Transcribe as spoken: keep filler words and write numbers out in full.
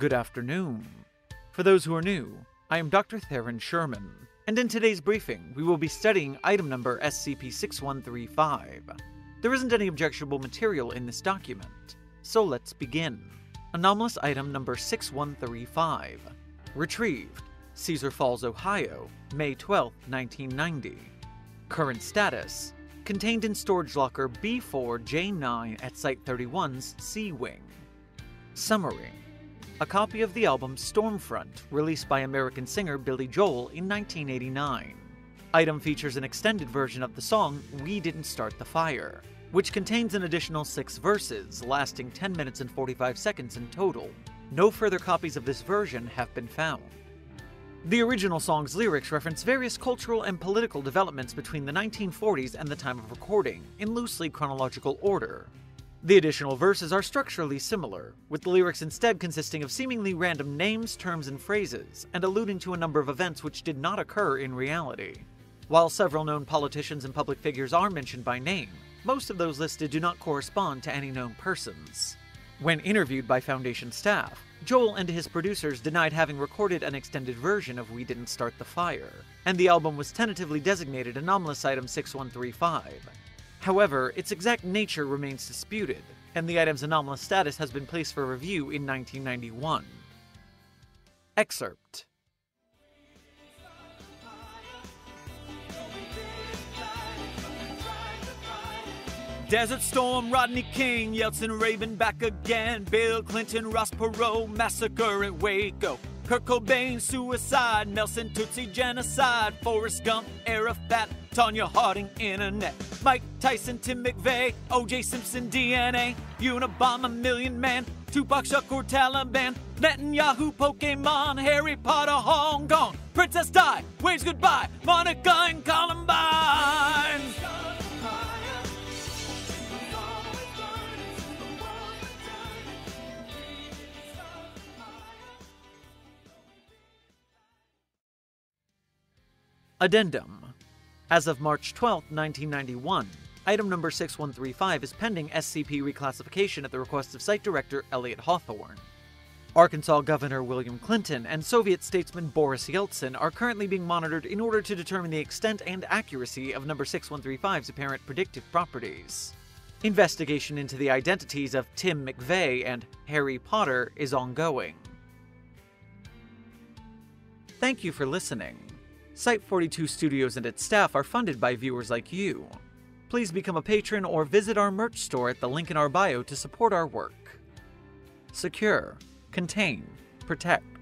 Good afternoon. For those who are new, I am Doctor Theron Sherman, and in today's briefing, we will be studying item number S C P sixty-one thirty-five. There isn't any objectionable material in this document, so let's begin. Anomalous item number sixty-one thirty-five. Retrieved, Caesar Falls, Ohio, May twelfth, nineteen ninety. Current status, contained in storage locker B four J nine at Site thirty-one's C Wing. Summary. A copy of the album Stormfront, released by American singer Billy Joel in nineteen eighty-nine. Item features an extended version of the song We Didn't Start the Fire, which contains an additional six verses, lasting ten minutes and forty-five seconds in total. No further copies of this version have been found. The original song's lyrics reference various cultural and political developments between the nineteen forties and the time of recording, in loosely chronological order. The additional verses are structurally similar, with the lyrics instead consisting of seemingly random names, terms, and phrases, and alluding to a number of events which did not occur in reality. While several known politicians and public figures are mentioned by name, most of those listed do not correspond to any known persons. When interviewed by Foundation staff, Joel and his producers denied having recorded an extended version of We Didn't Start the Fire, and the album was tentatively designated Anomalous Item sixty-one thirty-five. However, its exact nature remains disputed, and the item's anomalous status has been placed for review in nineteen ninety-one. Excerpt. Desert Storm, Rodney King, Yeltsin raving back again, Bill Clinton, Ross Perot, massacre at Waco, Kurt Cobain, suicide, Nelson Tutsi, genocide, Forrest Gump, Arafat, Tonya Harding, internet, Mike Tyson, Tim McVeigh, O J Simpson, D N A, Unabomber, Million Man, Tupac Shukur, Taliban, Netanyahu, Pokemon, Harry Potter, Hong Kong, Princess Di, waves goodbye, Monica and Columbine. Addendum. As of March twelfth, nineteen ninety-one, item number sixty-one thirty-five is pending S C P reclassification at the request of Site Director Elliot Hawthorne. Arkansas Governor William Clinton and Soviet statesman Boris Yeltsin are currently being monitored in order to determine the extent and accuracy of number sixty-one thirty-five's apparent predictive properties. Investigation into the identities of Tim McVeigh and Harry Potter is ongoing. Thank you for listening. Site forty-two Studios and its staff are funded by viewers like you. Please become a patron or visit our merch store at the link in our bio to support our work. Secure, contain, protect.